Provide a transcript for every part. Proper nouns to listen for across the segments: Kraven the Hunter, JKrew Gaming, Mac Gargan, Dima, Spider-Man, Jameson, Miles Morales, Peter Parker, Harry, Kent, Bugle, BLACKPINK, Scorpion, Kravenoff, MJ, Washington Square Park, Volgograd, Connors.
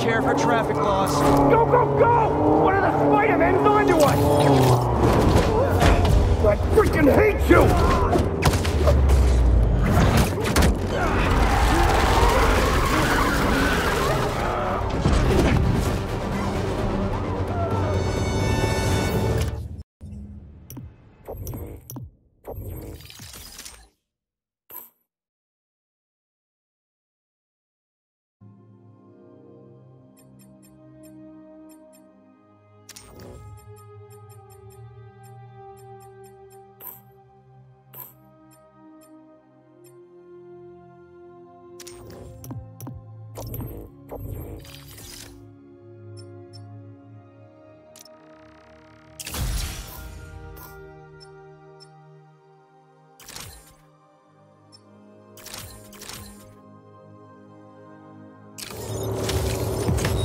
care for traffic laws. Go, go, go! One of the Spider-Men's onto us! I freaking hate you!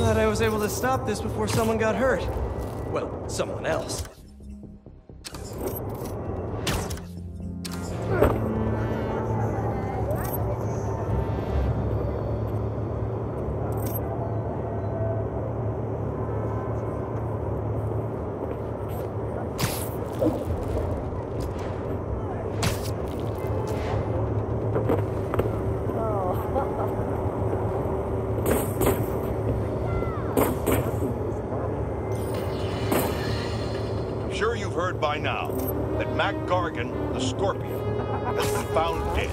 I was able to stop this before someone got hurt. Well, someone else. By now that Mac Gargan, the Scorpion, has been found dead.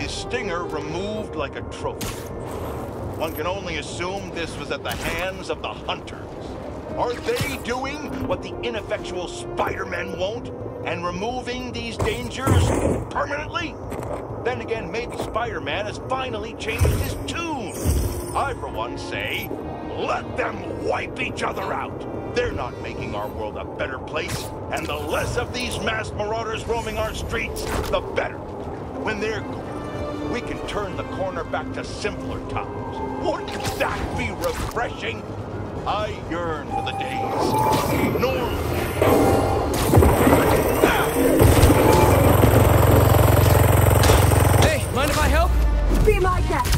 His stinger removed like a trophy. One can only assume this was at the hands of the Hunters. Are they doing what the ineffectual Spider-Man won't and removing these dangers permanently? Then again, maybe Spider-Man has finally changed his tune. I, for one, say, let them wipe each other out. They're not making our world a better place, and the less of these mass marauders roaming our streets, the better. When they're gone, we can turn the corner back to simpler times. Wouldn't that be refreshing? I yearn for the days normal. Hey, mind if I help? Be my guest.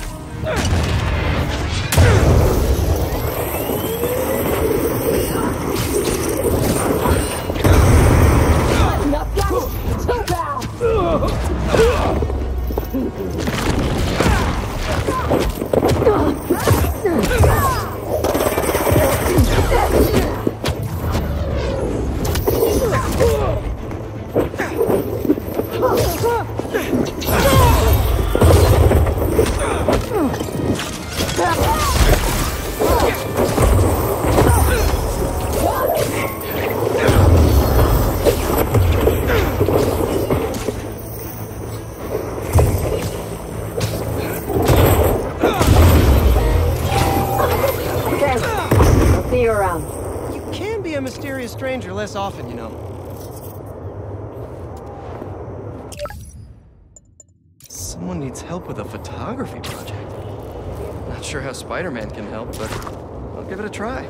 Stranger less often, you know. Someone needs help with a photography project. Not sure how Spider-Man can help, but I'll give it a try.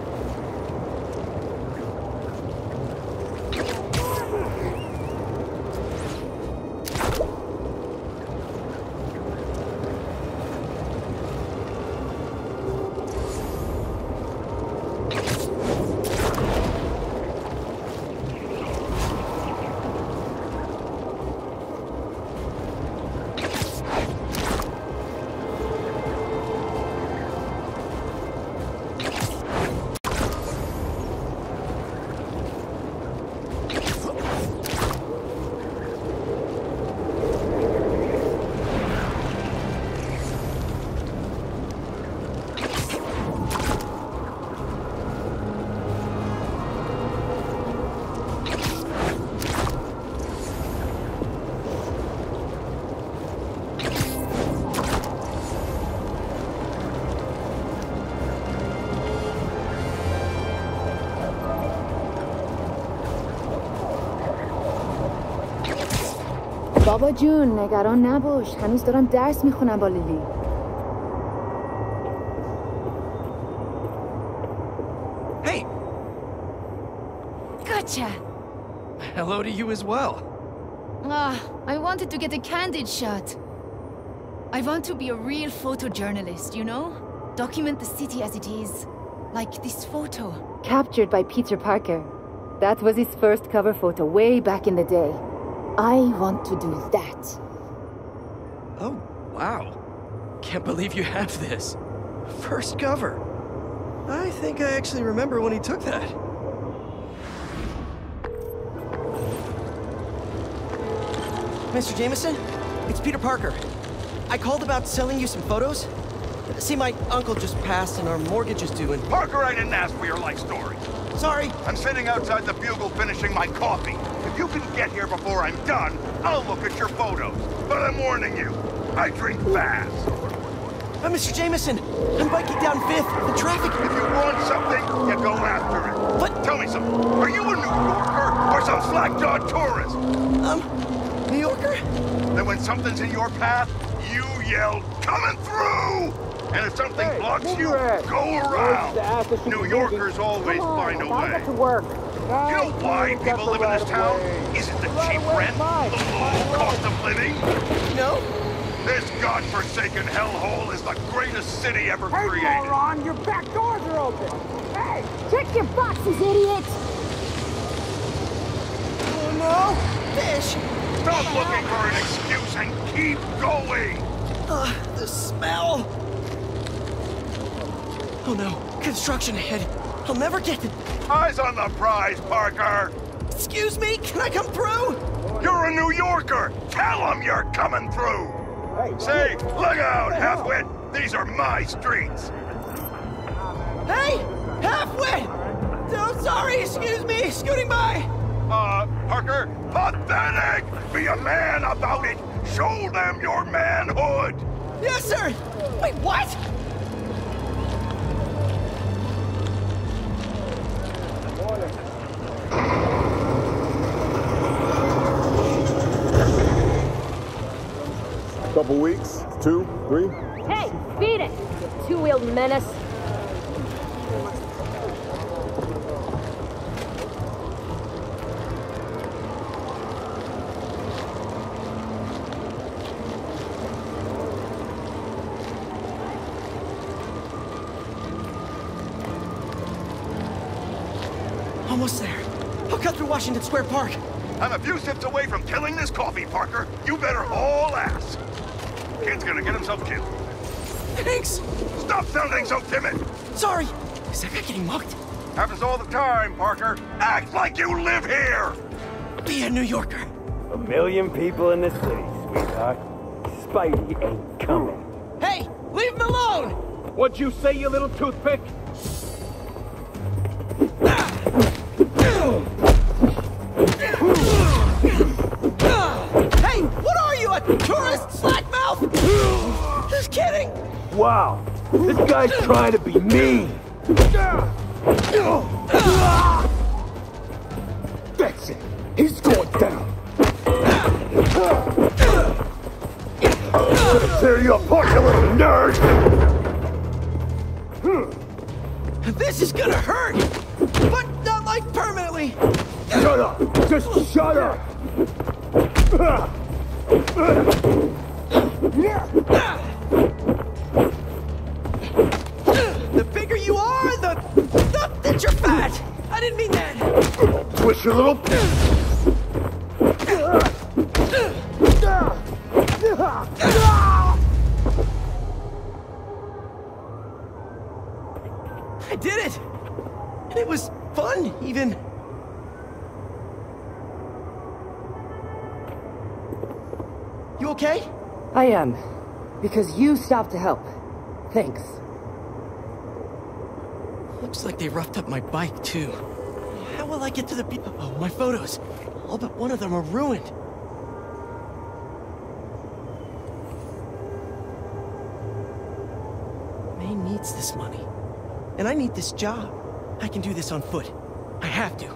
بابا جون نگران نباش هنوز دارم درس میخونم با لیلی Hey! Gotcha! Hello to you as well. I wanted to get a candid shot. I want to be a real photojournalist, you know? Document the city as it is. Like this photo. Captured by Peter Parker. That was his first cover photo way back in the day. I want to do that. Oh, wow. Can't believe you have this. First cover. I think I actually remember when he took that. Mr. Jameson, it's Peter Parker. I called about selling you some photos. See, my uncle just passed and our mortgage is due and... Parker, I didn't ask for your life story. Sorry. I'm sitting outside the Bugle finishing my coffee. If you can get here before I'm done, I'll look at your photos. But I'm warning you, I drink fast. Mr. Jameson, I'm biking down 5th. The traffic... If you want something, you go after it. But... Tell me something. Are you a New Yorker or some slack-jawed tourist? New Yorker? Then when something's in your path, you yell, "Coming through!" And if something blocks you, go around. New Yorkers always find a way. You know why people live in this town? Is it the cheap rent? The low cost of living? No. This godforsaken hellhole is the greatest city ever created. Hey, moron, your back doors are open. Hey, check your boxes, idiot. Oh, no. Fish. Stop looking for an excuse and keep going. The smell. Oh no, construction ahead. I'll never get it. Eyes on the prize, Parker. Excuse me, can I come through? You're a New Yorker. Tell them you're coming through. Hey, say, look out, halfwit. These are my streets. Hey, halfwit. Oh, sorry, excuse me, scooting by. Parker, pathetic. Be a man about it. Show them your manhood. Yes, sir. Wait, what? Couple weeks, 2, 3. Hey, beat it, two-wheeled menace. Almost there. I'll cut through Washington Square Park. I'm a few steps away from killing this coffee, Parker. You better haul ass. Kid's gonna get himself killed. Thanks! Stop sounding so timid! Sorry! Is that guy getting mugged? Happens all the time, Parker. Act like you live here! Be a New Yorker. 1 million people in this city, sweetheart. Spidey ain't coming. Hey! Leave him alone! What'd you say, you little toothpick? Hey! What are you, a tourist slack? Just kidding! Wow, this guy's trying to be mean! That's it! He's going down! I'm gonna tear you apart, you little nerd! This is gonna hurt! But not like permanently! Shut up! Just shut up! The bigger you are, the that you're fat. I didn't mean that. Twist your little. I did it, and it was fun, even. You okay? I am, because you stopped to help. Thanks. Looks like they roughed up my bike, too. How will I get to the people? Oh, my photos. All but one of them are ruined. May needs this money. And I need this job. I can do this on foot. I have to.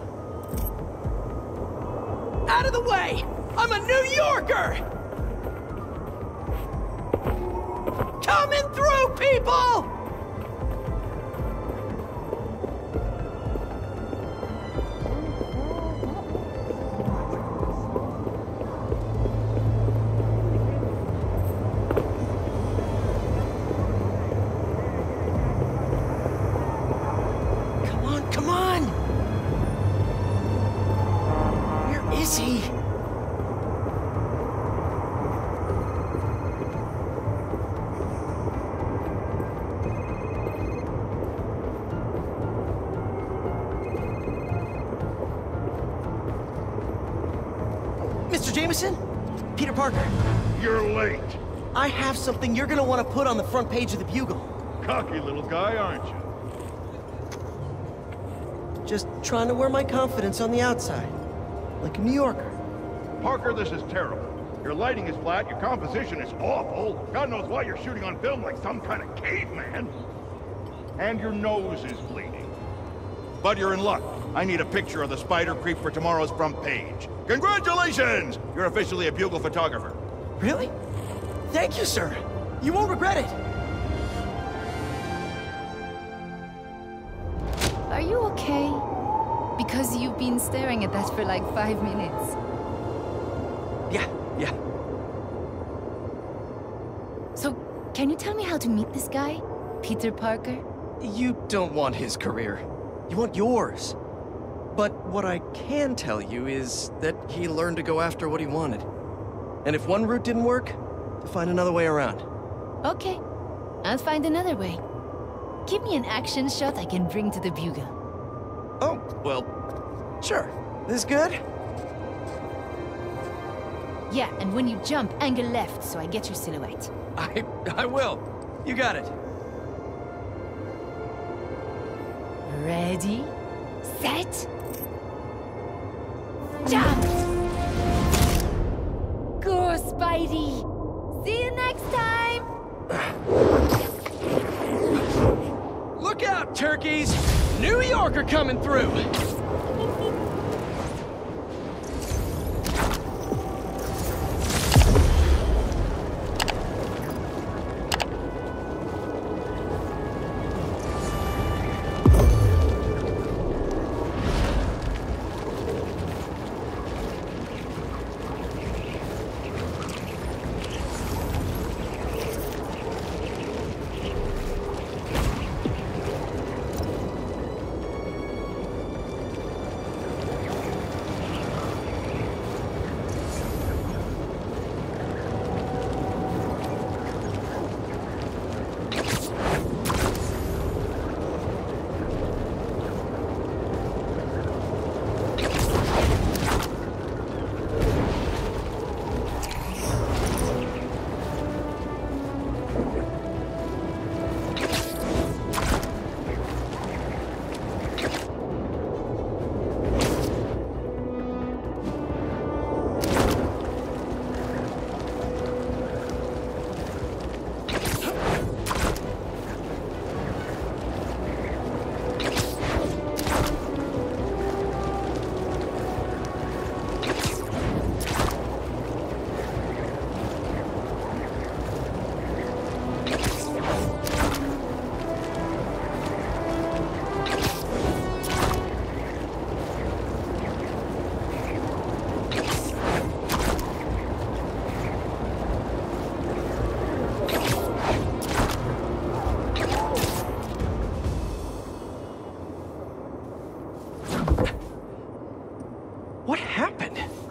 Out of the way! I'm a New Yorker! Coming through, people! Jameson? Peter Parker. You're late. I have something you're gonna want to put on the front page of the Bugle. Cocky little guy, aren't you? Just trying to wear my confidence on the outside. Like a New Yorker. Parker, this is terrible. Your lighting is flat, your composition is awful. God knows why you're shooting on film like some kind of caveman. And your nose is bleeding. But you're in luck. I need a picture of the spider creep for tomorrow's front page. Congratulations! You're officially a Bugle photographer. Really? Thank you, sir. You won't regret it. Are you okay? Because you've been staring at that for like 5 minutes. Yeah. So, can you tell me how to meet this guy? Peter Parker? You don't want his career. You want yours. But what I can tell you is that he learned to go after what he wanted. And if one route didn't work, to find another way around. Okay. I'll find another way. Give me an action shot I can bring to the Bugle. Oh, well, sure. This good? Yeah, and when you jump, angle left, so I get your silhouette. I will. You got it. Ready, set, jump! Go, Spidey! See you next time! Look out, turkeys! New Yorker coming through!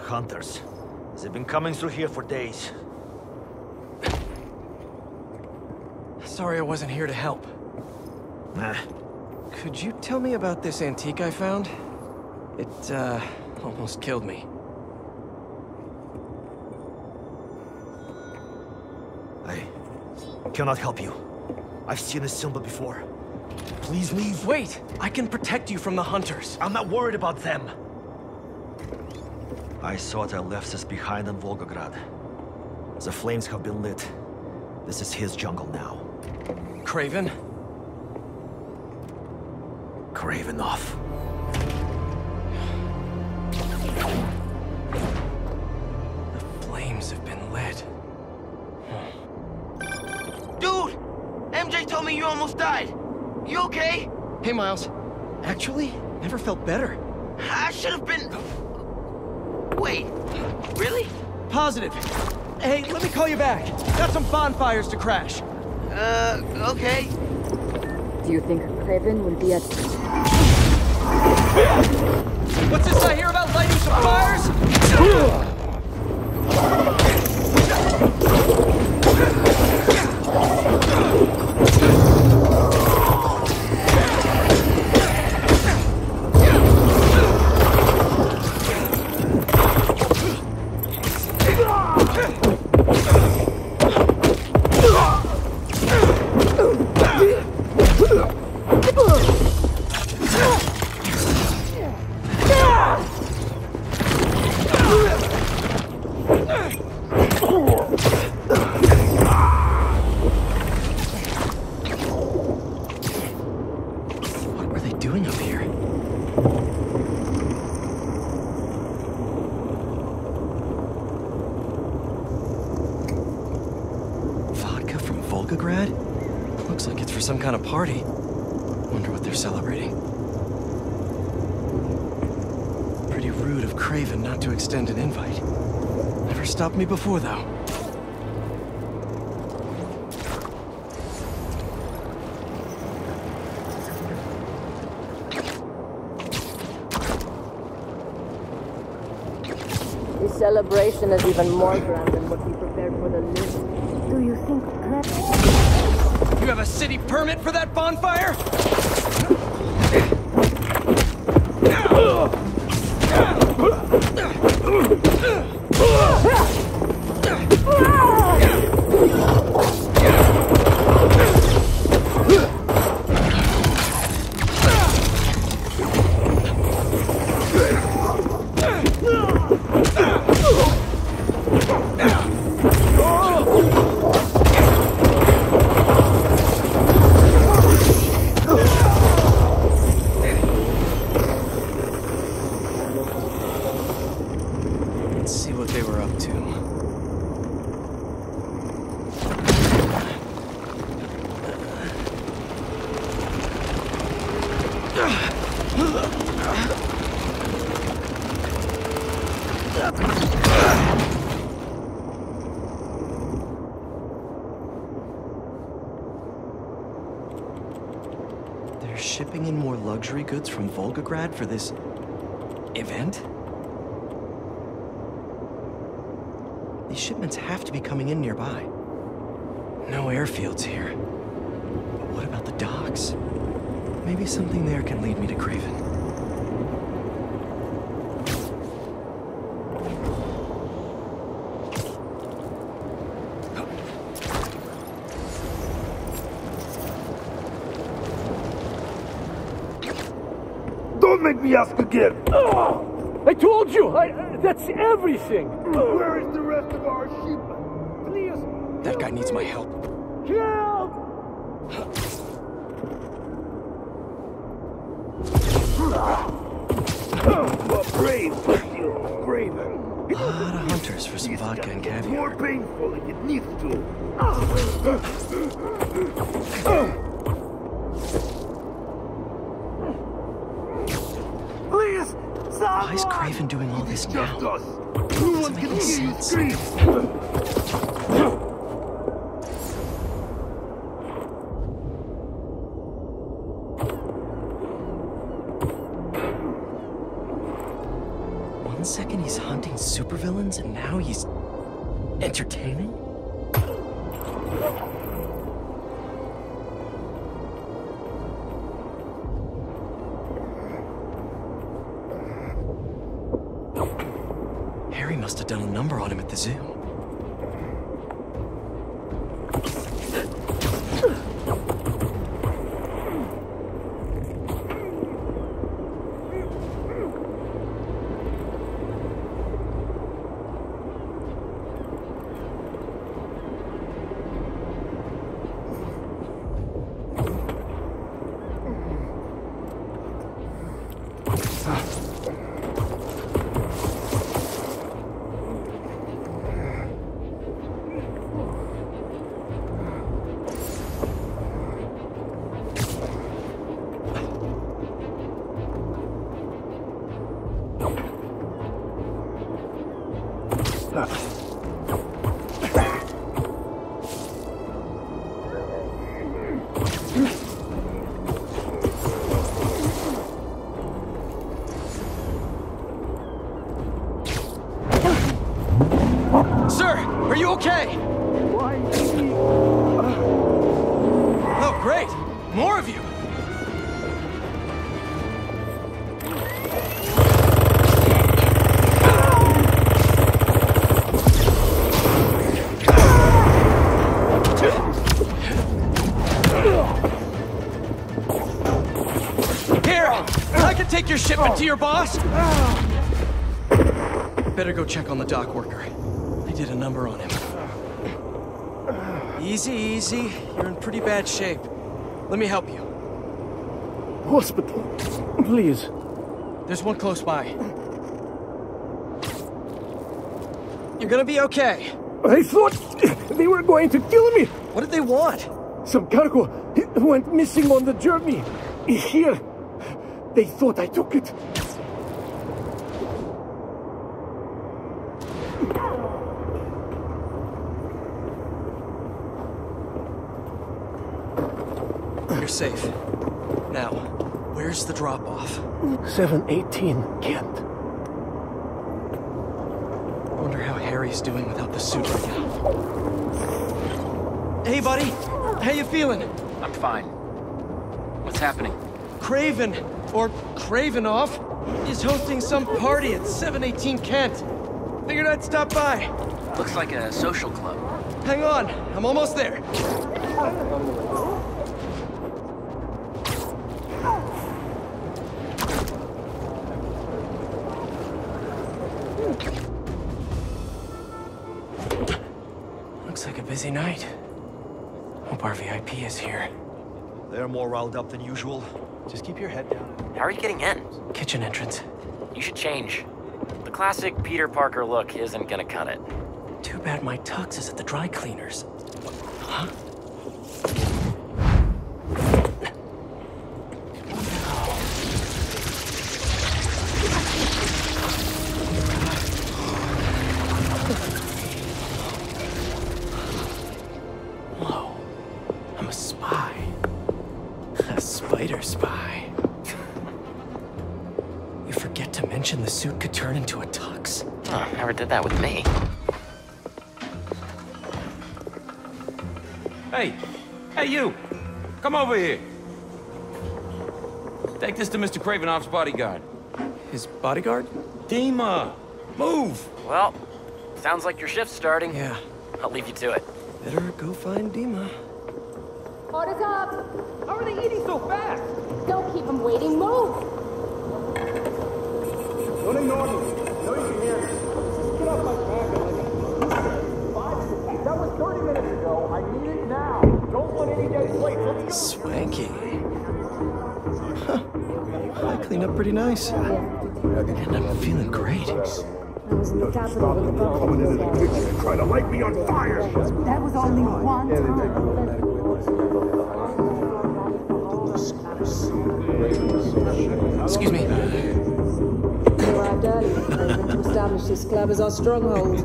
Hunters. They've been coming through here for days. Sorry I wasn't here to help. Nah. Could you tell me about this antique I found? It, almost killed me. I cannot help you. I've seen this symbol before. Please leave. Wait! I can protect you from the Hunters. I'm not worried about them. I thought I left this behind in Volgograd. The flames have been lit. This is his jungle now. Kraven? Kravenoff. The flames have been lit. Dude! MJ told me you almost died. You okay? Hey, Miles. Actually, never felt better. I should have been... Wait, really? Positive. Hey, let me call you back. Got some bonfires to crash. Okay. Do you think Kraven will be at... What's this I hear about lighting some fires? Volgograd? Looks like it's for some kind of party. Wonder what they're celebrating. Pretty rude of Kraven not to extend an invite. Never stopped me before, though. This celebration is even more grand than what we prepared for the list. Do you think you have a city permit for that bonfire? They're shipping in more luxury goods from Volgograd for this event? These shipments have to be coming in nearby. No airfields here. But what about the docks? Maybe something there can lead me to Kraven. Ask again. Oh, I told you! That's everything! Where is the rest of our sheep? Please! That guy needs my help. Help! Brave. A lot of hunters for some vodka and caviar. More painful than it needs to. Why is Kraven doing all this now? Doesn't make any sense. One second he's hunting supervillains and now he's entertaining? Must have done a number on him at the zoo. Sir, are you okay? Why? Oh, great! More of you! your shipment to your boss? Better go check on the dock worker. They did a number on him. Easy, easy. You're in pretty bad shape. Let me help you. Hospital, please. There's one close by. You're gonna be okay. I thought they were going to kill me. What did they want? Some cargo went missing on the journey. Here. They thought I took it. You're safe. Now, where's the drop-off? 718, Kent. Wonder how Harry's doing without the suit right now. Hey, buddy. How you feeling? I'm fine. What's happening? Kraven, or Kravenoff, is hosting some party at 718 Kent. Figured I'd stop by. Looks like a social club. Hang on, I'm almost there. Looks like a busy night. Hope our VIP is here. They're more riled up than usual. Just keep your head down. How are you getting in? Kitchen entrance. You should change. The classic Peter Parker look isn't gonna cut it. Too bad my tux is at the dry cleaners. Huh? That with me. Hey! Hey, you! Come over here! Take this to Mr. Kravenoff's bodyguard. His bodyguard? Dima! Move! Well, sounds like your shift's starting. Yeah. I'll leave you to it. Better go find Dima. Order's up! How are they eating so fast? Don't keep them waiting. Move! Don't ignore them. No, you can hear me. That was 30 minutes ago. I need it now. Don't want any days late. Swanky. Huh. I cleaned up pretty nice. And I'm feeling great. Try to light me on fire. That was only one time. Excuse me. To establish this club as our stronghold.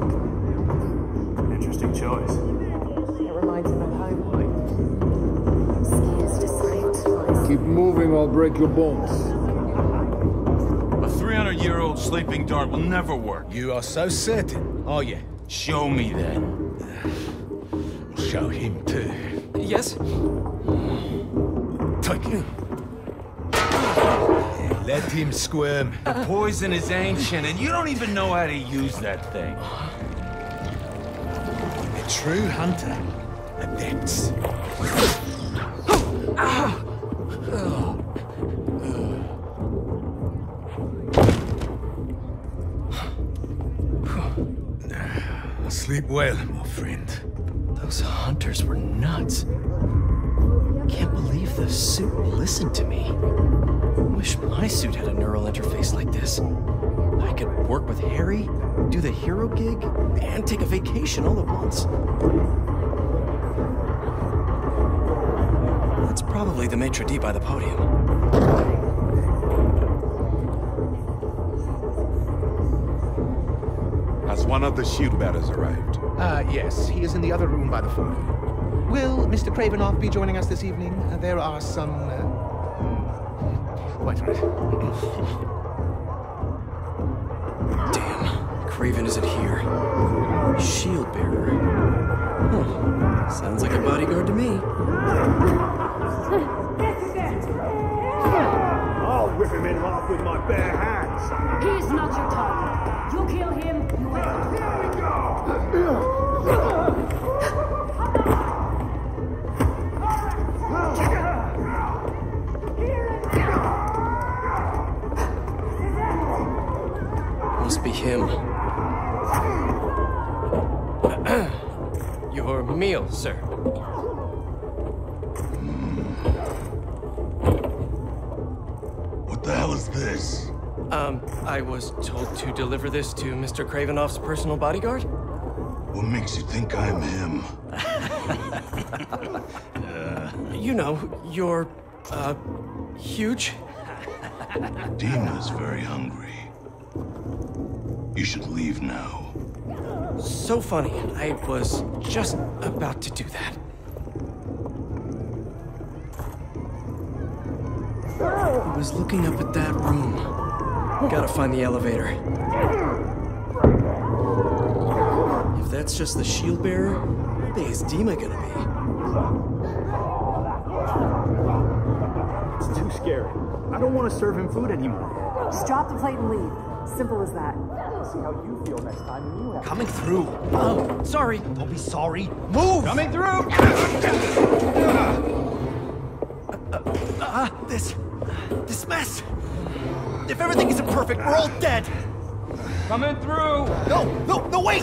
Interesting choice. It reminds him of home. Keep moving, I'll break your bones. A 300-year-old sleeping dart will never work. You are so certain, are you? Show me then. Show him too. Yes? Take him. Let him squirm. The poison is ancient, and you don't even know how to use that thing. A true hunter adapts. Sleep well, my friend. Those hunters were nuts. Can't believe the suit listened to me. Wish my suit had a neural interface like this. I could work with Harry, do the hero gig, and take a vacation all at once. That's probably the maitre d' by the podium. Has one of the shield bearers arrived? Yes. He is in the other room by the phone. Will Mr. Kravenoff be joining us this evening? There are some... Quite right. Damn, Kraven isn't here. Shield bearer. Huh. Sounds like a bodyguard to me. I'll rip him in half with my bare hands. He's not your target. You kill him, you will. Here we go. Your meal, sir. What the hell is this? I was told to deliver this to Mr. Kravinoff's personal bodyguard. What makes you think I'm him? You know, you're, huge. Dima's very hungry. You should leave now. So funny. I was just about to do that. I was looking up at that room. Gotta find the elevator. If that's just the shield bearer, what the is Dima gonna be? It's too scary. I don't want to serve him food anymore. Just drop the plate and leave. Simple as that. See how you feel next time you have coming through. Oh, sorry. Don't be sorry. Move! Coming through! This mess. If everything isn't perfect, we're all dead. Coming through! No, wait!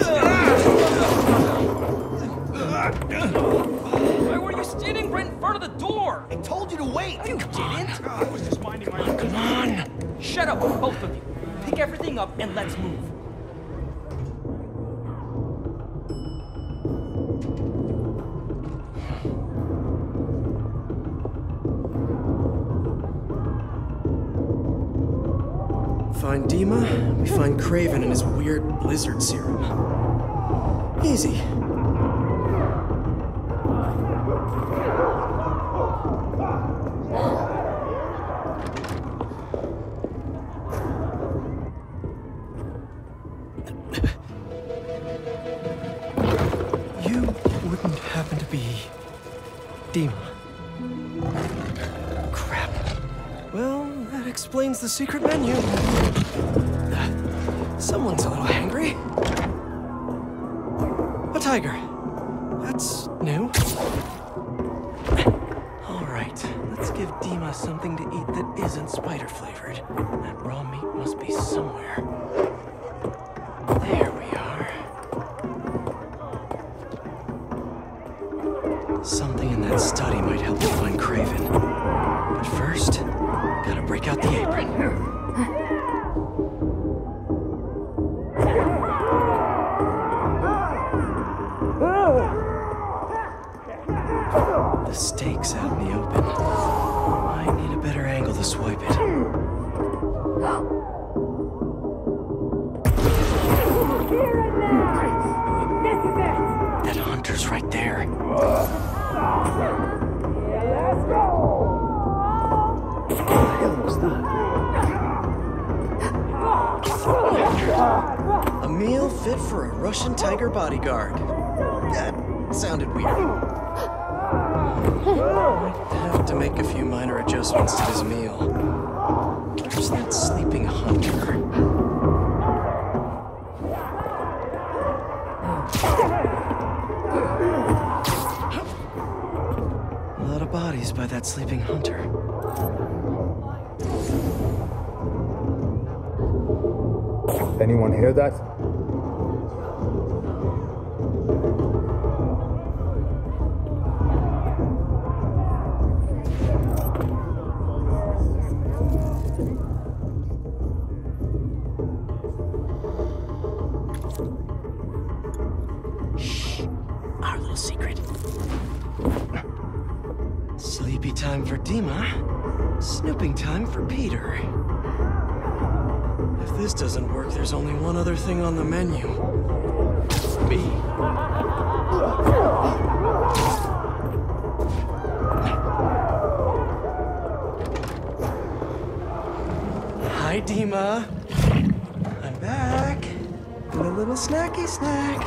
Why were you standing right in front of the door? I told you to wait! You didn't! I was just minding my own. Come on! Shut up, both of you. Pick everything up and let's move. Find Dima, we find Kraven and his weird blizzard serum. Easy. You wouldn't happen to be Dima. Crap. Well, that explains the secret menu. Someone's a little angry. A tiger. That's new. All right, let's give Dima something to eat that isn't spider flavored. That raw meat must be somewhere. There we are. Something in that study might help me find Kraven. But first, gotta break out the apron. The stake's out in the open. I need a better angle to swipe it. Here and now! This is it! That hunter's right there. Yeah, let's go! What the hell was that? A meal fit for a Russian tiger bodyguard. That sounded weird. I'd have to make a few minor adjustments to his meal. There's that sleeping hunter. A lot of bodies by that sleeping hunter. Anyone hear that? Time for Dima, snooping time for Peter. If this doesn't work, there's only one other thing on the menu. Me. Hi, Dima. I'm back. And a little snacky snack.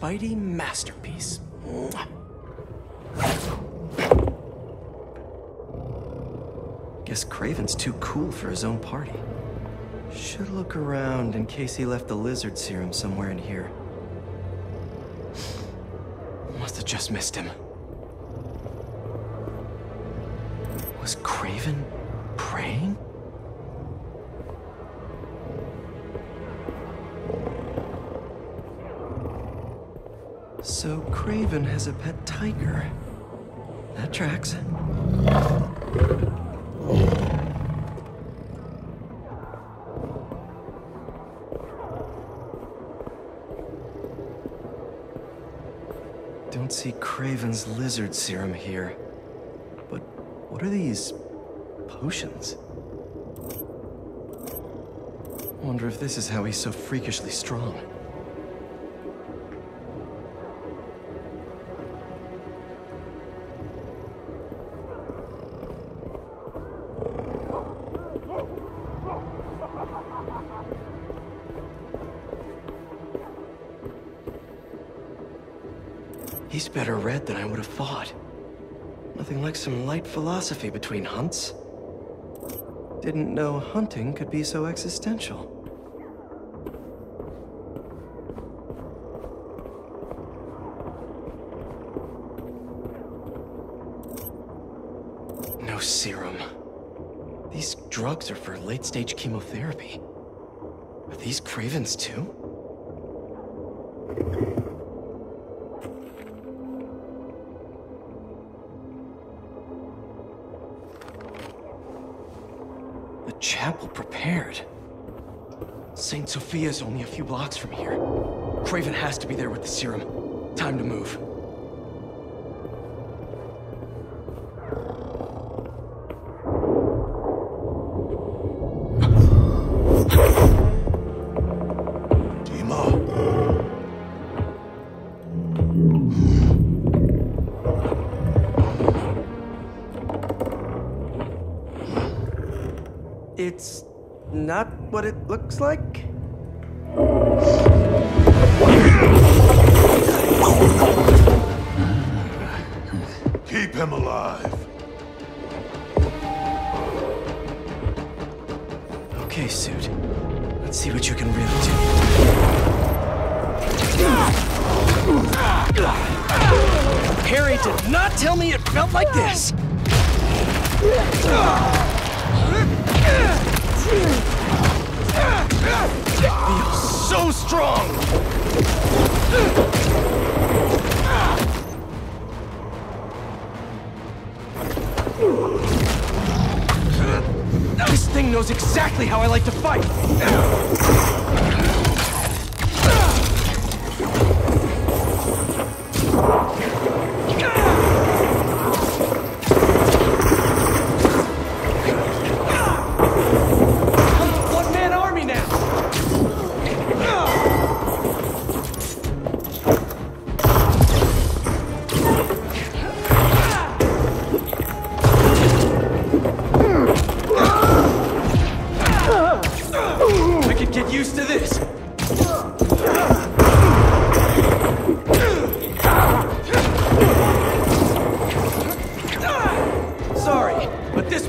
Mighty masterpiece. Guess Kraven's too cool for his own party. Should look around in case he left the lizard serum somewhere in here. Must have just missed him. Was Kraven praying? So Kraven has a pet tiger. That tracks. Don't see Kraven's lizard serum here. But what are these potions? Wonder if this is how he's so freakishly strong. He's better read than I would have thought. Nothing like some light philosophy between hunts. Didn't know hunting could be so existential. No serum. These drugs are for late-stage chemotherapy. Are these Kraven's too? Chapel prepared. St. Sophia's only a few blocks from here. Kraven has to be there with the serum. Time to move. It's not what it looks like. Keep him alive. Okay, suit. Let's see what you can really do. Harry did not tell me it felt like this. Feels so strong. This thing knows exactly how I like to fight.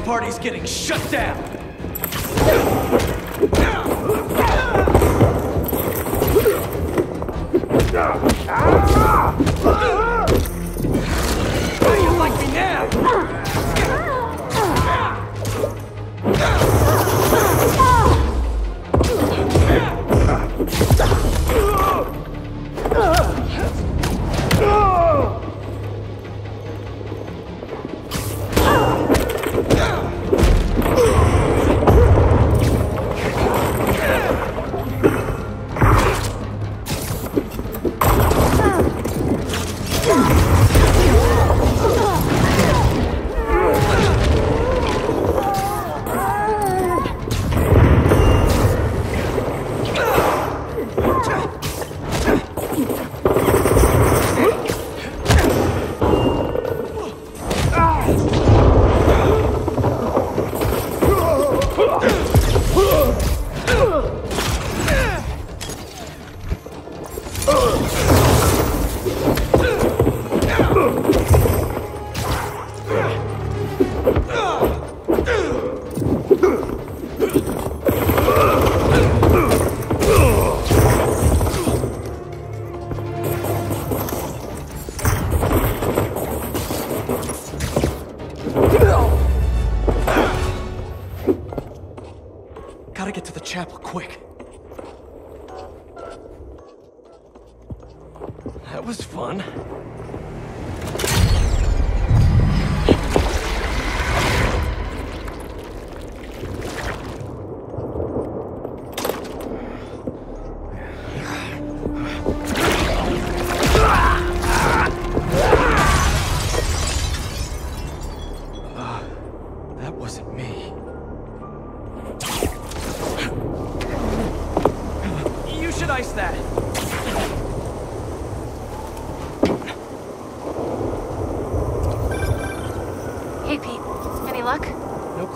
Party's getting shut down. How do you like me now? Ugh! Gotta get to the chapel quick. That was fun.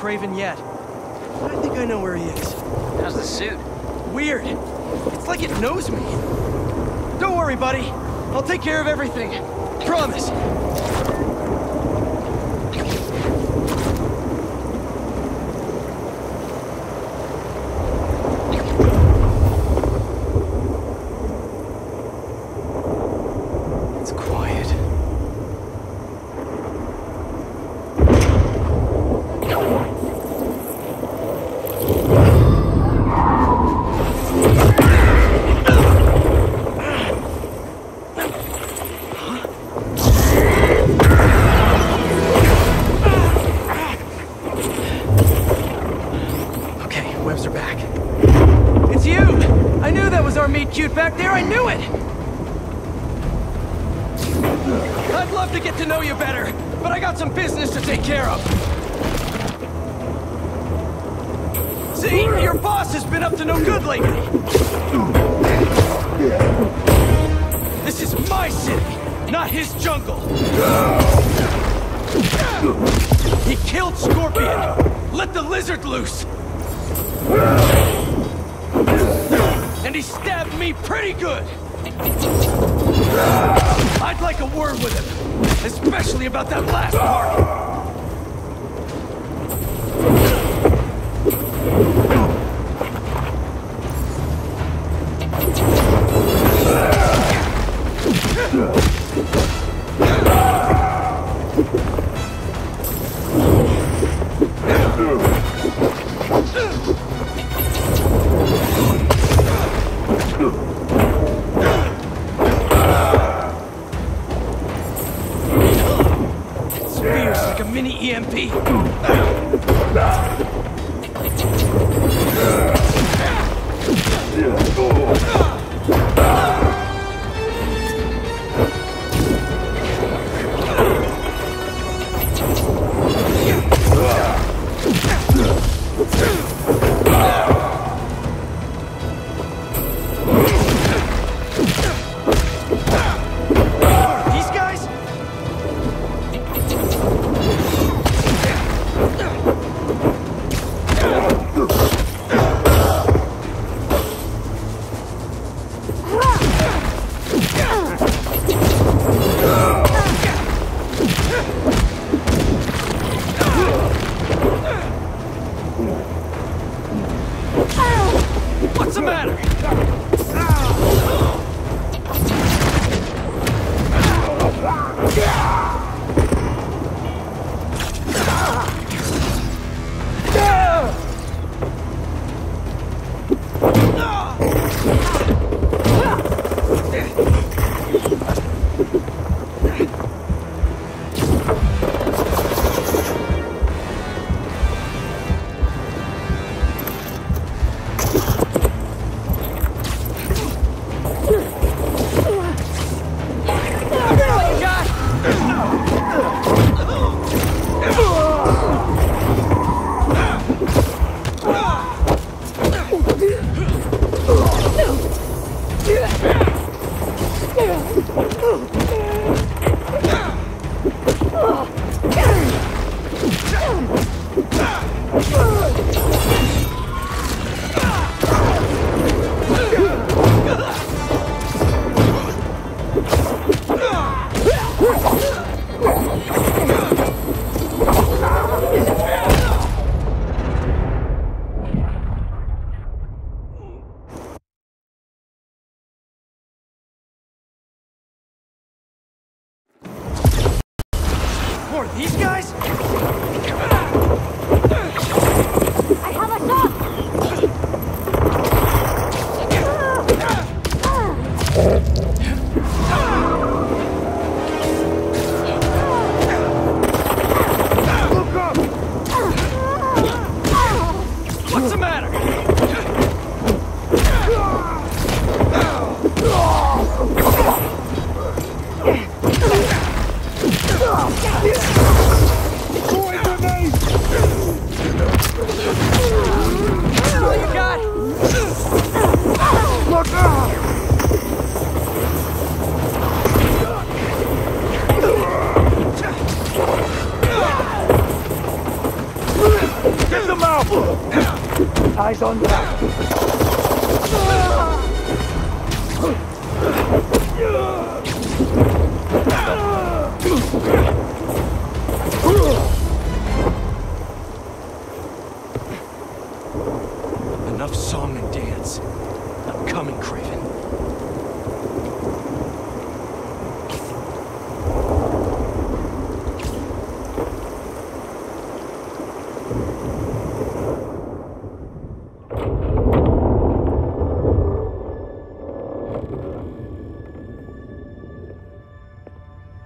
Kraven yet, but I think I know where he is. How's the suit? Weird. It's like it knows me. Don't worry, buddy. I'll take care of everything. Promise.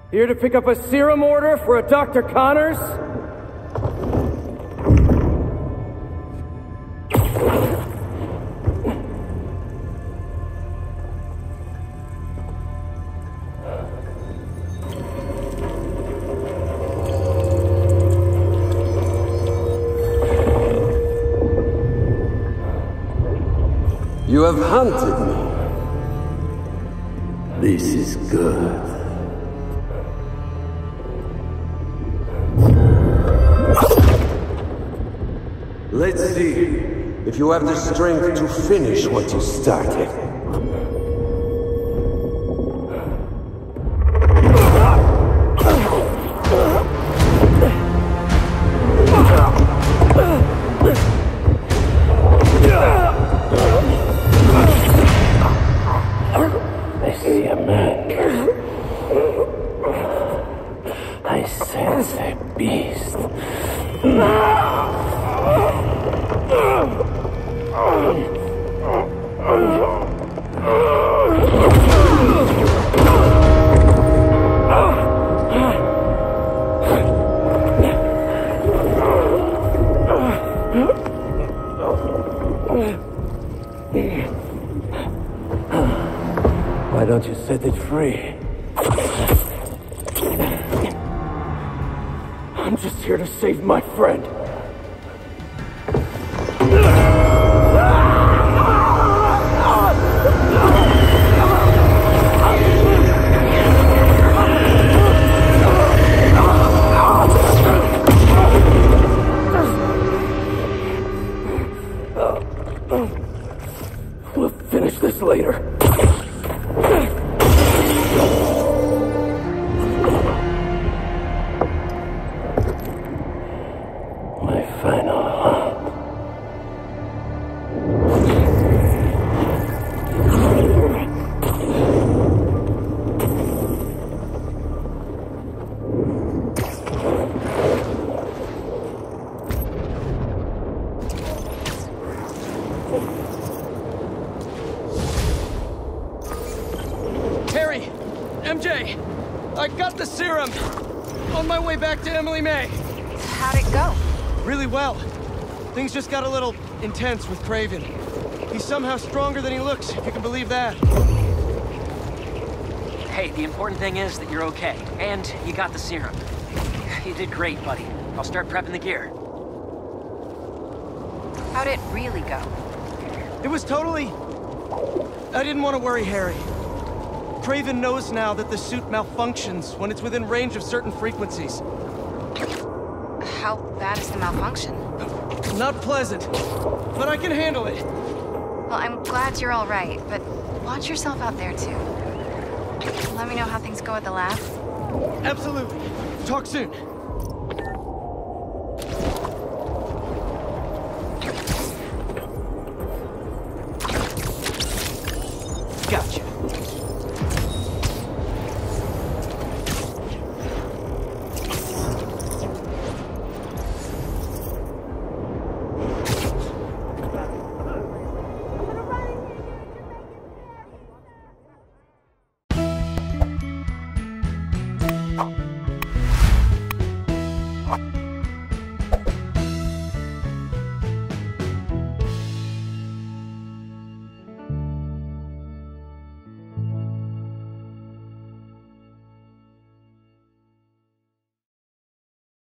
Here to pick up a serum order for a Dr. Connors? You have hunted me. This is good. Let's see if you have the strength to finish what you started. Just got a little intense with Kraven. He's somehow stronger than he looks, if you can believe that. Hey, the important thing is that you're okay, and you got the serum. You did great, buddy. I'll start prepping the gear. How'd it really go? It was totally... I didn't want to worry Harry. Kraven knows now that the suit malfunctions when it's within range of certain frequencies. How bad is the malfunction? Not pleasant, but I can handle it. Well, I'm glad you're all right, but watch yourself out there, too. Let me know how things go at the lab. Absolutely. Talk soon.